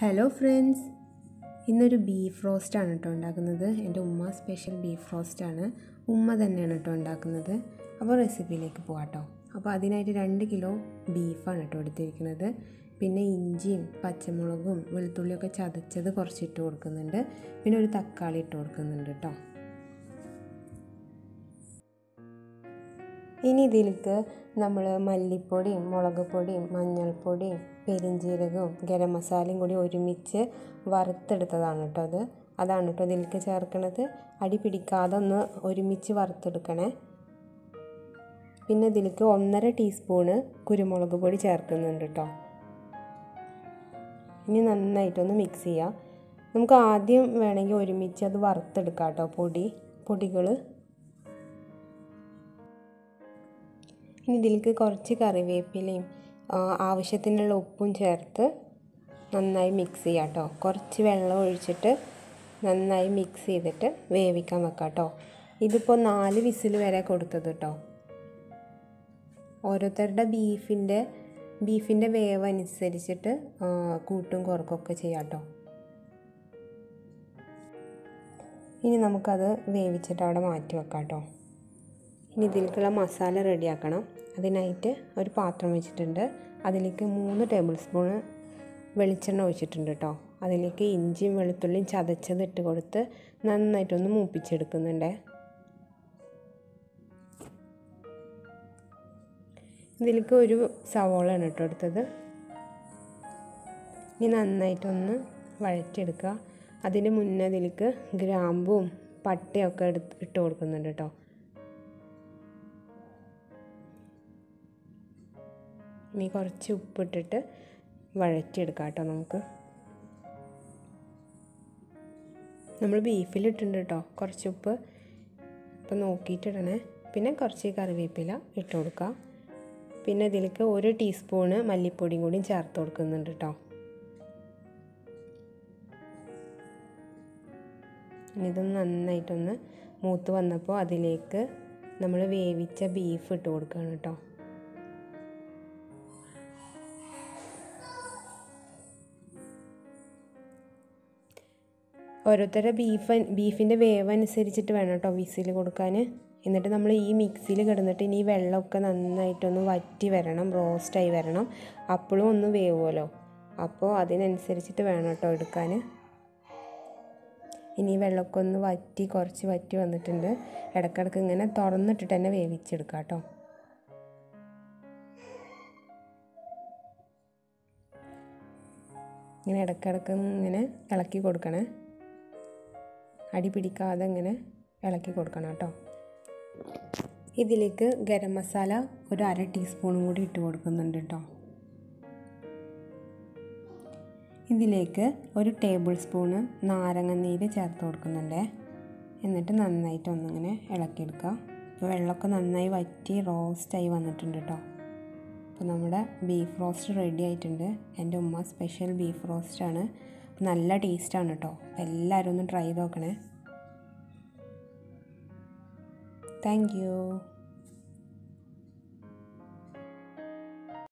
Hello friends, ഇന്നൊരു beef റോസ്റ്റാണ് കേട്ടോ ഉണ്ടാക്കുന്നത്. എൻ്റെ ഉമ്മ സ്പെഷ്യൽ ബീഫ് റോസ്റ്റാണ്, ഉമ്മ തന്നെയാണ് കേട്ടോ ഉണ്ടാക്കുന്നത്. അപ്പോൾ റെസിപ്പിയിലേക്ക് പോകാം കേട്ടോ. അപ്പോൾ അതിനായിട്ട് 2 കിലോ ബീഫാണ് കേട്ടോ എടുത്തിരിക്കുന്നത്. പിന്നെ ഇഞ്ചിയും പച്ചമുളകും വെളുത്തുള്ളിയൊക്കെ ചതച്ചത് കുറച്ചിട്ട് കൊടുക്കുന്നുണ്ട്. പിന്നെ ഒരു തക്കാളി ഇട്ട് കൊടുക്കുന്നുണ്ട് കേട്ടോ. ഇനി ഇതിലേക്ക് നമ്മൾ മല്ലിപ്പൊടിയും മുളക് പൊടിയും മഞ്ഞൾപ്പൊടിയും പെരിഞ്ചീരകവും ഗരം മസാലയും കൂടി ഒരുമിച്ച് വറുത്തെടുത്തതാണ് കേട്ടോ. അതാണ് കേട്ടോ ഇതിലേക്ക് ചേർക്കണത്. അടി പിടിക്കാതെ ഒന്ന് ഒരുമിച്ച് വറുത്തെടുക്കണേ. പിന്നെ ഇതിലേക്ക് 1.5 ടീസ്പൂണ് കുരുമുളക് പൊടി ചേർക്കുന്നുണ്ട് കേട്ടോ. ഇനി നന്നായിട്ടൊന്ന് മിക്സ് ചെയ്യുക. നമുക്ക് ആദ്യം വേണമെങ്കിൽ ഒരുമിച്ച് അത് വറുത്തെടുക്കാം കേട്ടോ പൊടികൾ. ഇനി ഇതിലേക്ക് കുറച്ച് കറിവേപ്പിലയും ആവശ്യത്തിനുള്ള ഉപ്പും ചേർത്ത് നന്നായി മിക്സ് ചെയ്യാം കേട്ടോ. കുറച്ച് വെള്ളം ഒഴിച്ചിട്ട് നന്നായി മിക്സ് ചെയ്തിട്ട് വേവിക്കാൻ വെക്കാം കേട്ടോ. ഇതിപ്പോൾ 4 വിസിൽ വരെ കൊടുത്തത് കേട്ടോ. ഓരോരുത്തരുടെ ബീഫിൻ്റെ വേവ് അനുസരിച്ചിട്ട് കൂട്ടും കുറക്കൊക്കെ ചെയ്യാം കേട്ടോ. ഇനി നമുക്കത് വേവിച്ചിട്ട് അവിടെ മാറ്റി വെക്കാം കേട്ടോ. ഇനി ഇതിലേക്കുള്ള മസാല റെഡിയാക്കണം. അതിനായിട്ട് ഒരു പാത്രം വെച്ചിട്ടുണ്ട്. അതിലേക്ക് 3 ടേബിൾ സ്പൂൺ വെളിച്ചെണ്ണ ഒഴിച്ചിട്ടുണ്ട് കേട്ടോ. അതിലേക്ക് ഇഞ്ചിയും വെളുത്തുള്ളിയും ചതച്ചത് ഇട്ട് കൊടുത്ത് നന്നായിട്ടൊന്ന് മൂപ്പിച്ചെടുക്കുന്നുണ്ട്. ഇതിലേക്ക് ഒരു സവോളയാണ് കേട്ടോ എടുത്തത്. ഇനി നന്നായിട്ടൊന്ന് വഴറ്റിയെടുക്കുക. അതിന് മുന്നേ അതിലേക്ക് ഗ്രാമ്പും പട്ടയൊക്കെ ഇട്ട് കൊടുക്കുന്നുണ്ട് കേട്ടോ. ഇനി കുറച്ച് ഉപ്പിട്ടിട്ട് വഴറ്റിയെടുക്കാം കേട്ടോ. നമ്മൾ ബീഫിലിട്ടുണ്ട് കേട്ടോ കുറച്ച് ഉപ്പ്, ഇപ്പം നോക്കിയിട്ടിടണേ. പിന്നെ കുറച്ച് കറിവേപ്പില ഇട്ട് കൊടുക്കുക. പിന്നെ ഇതിലേക്ക് 1 ടീസ്പൂണ് മല്ലിപ്പൊടിയും കൂടി ചേർത്ത് കൊടുക്കുന്നുണ്ട് കേട്ടോ. ഇതൊന്ന് നന്നായിട്ടൊന്ന് മൂത്ത് വന്നപ്പോൾ അതിലേക്ക് നമ്മൾ വേവിച്ച ബീഫ് ഇട്ട് കൊടുക്കുകയാണ് കേട്ടോ. ഓരോരുത്തരുടെ ബീഫിൻ്റെ വേവ് അനുസരിച്ചിട്ട് വേണം കേട്ടോ വിസിൽ കൊടുക്കാൻ. എന്നിട്ട് നമ്മൾ ഈ മിക്സിയിൽ കിടന്നിട്ട് ഇനി വെള്ളമൊക്കെ നന്നായിട്ടൊന്ന് വറ്റി വരണം, റോസ്റ്റായി വരണം. അപ്പോഴും ഒന്ന് വേവുമല്ലോ, അപ്പോൾ അതിനനുസരിച്ചിട്ട് വേണം കേട്ടോ എടുക്കാൻ. ഇനി വെള്ളമൊക്കെ ഒന്ന് കുറച്ച് വറ്റി വന്നിട്ടുണ്ട്. ഇടയ്ക്കിടയ്ക്ക് ഇങ്ങനെ തുറന്നിട്ടിട്ട് തന്നെ വേവിച്ചെടുക്കാം കേട്ടോ. ഇങ്ങനെ ഇടയ്ക്കിടയ്ക്ക് ഇങ്ങനെ ഇളക്കി കൊടുക്കണേ. അടി പിടിക്കാതെ ഇങ്ങനെ ഇളക്കി കൊടുക്കണം കേട്ടോ. ഇതിലേക്ക് ഗരം മസാല ഒരു 1/2 ടീസ്പൂണും കൂടി ഇട്ട് കൊടുക്കുന്നുണ്ട് കേട്ടോ. ഇതിലേക്ക് 1 ടേബിൾ സ്പൂണ് നാരങ്ങ നീര് ചേർത്ത് കൊടുക്കുന്നുണ്ട്. എന്നിട്ട് നന്നായിട്ട് ഒന്നിങ്ങനെ ഇളക്കിയെടുക്കുക. ഇപ്പോൾ വെള്ളമൊക്കെ നന്നായി വറ്റി റോസ്റ്റായി വന്നിട്ടുണ്ട് കേട്ടോ. അപ്പോൾ നമ്മുടെ ബീഫ് റോസ്റ്റ് റെഡി ആയിട്ടുണ്ട്. എൻ്റെ ഉമ്മ സ്പെഷ്യൽ ബീഫ് റോസ്റ്റാണ്. നല്ല ടേസ്റ്റാണ് കേട്ടോ. എല്ലാവരും ഒന്ന് ട്രൈ ചെയ്ത് നോക്കണേ. Thank U.